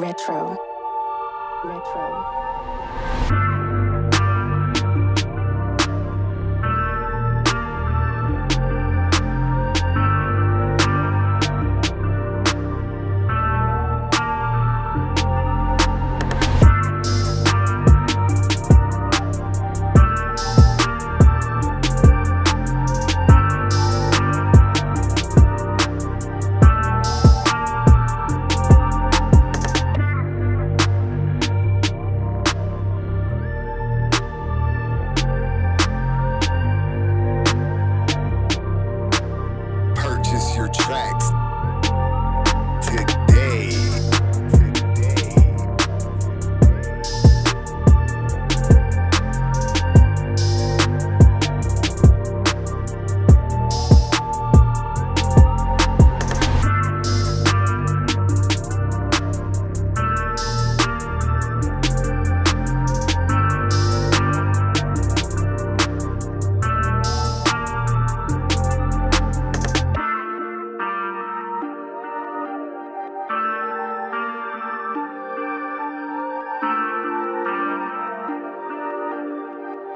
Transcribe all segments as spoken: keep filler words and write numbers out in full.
Retro. Retro. Tracks today. Today.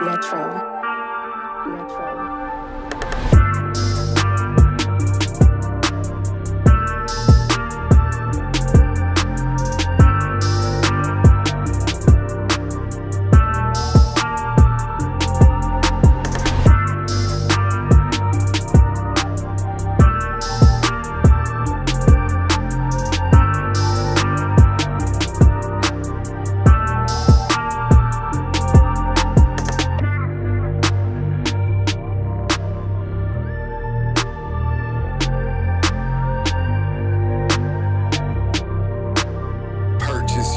Retro. Retro.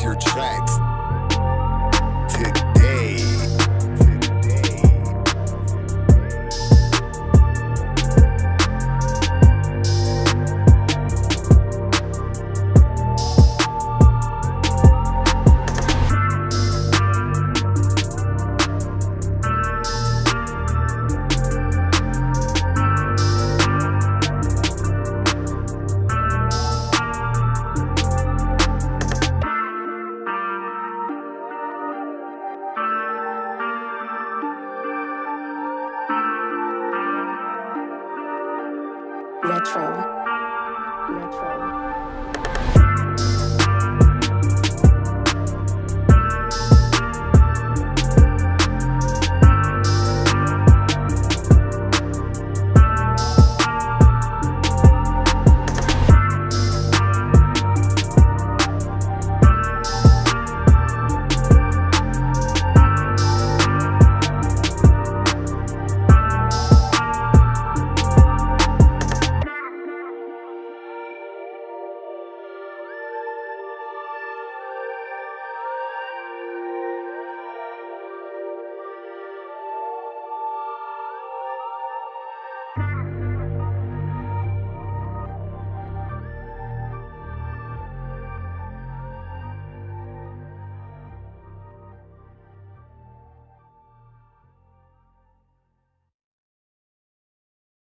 Your tracks today. Today. Retro. Retro.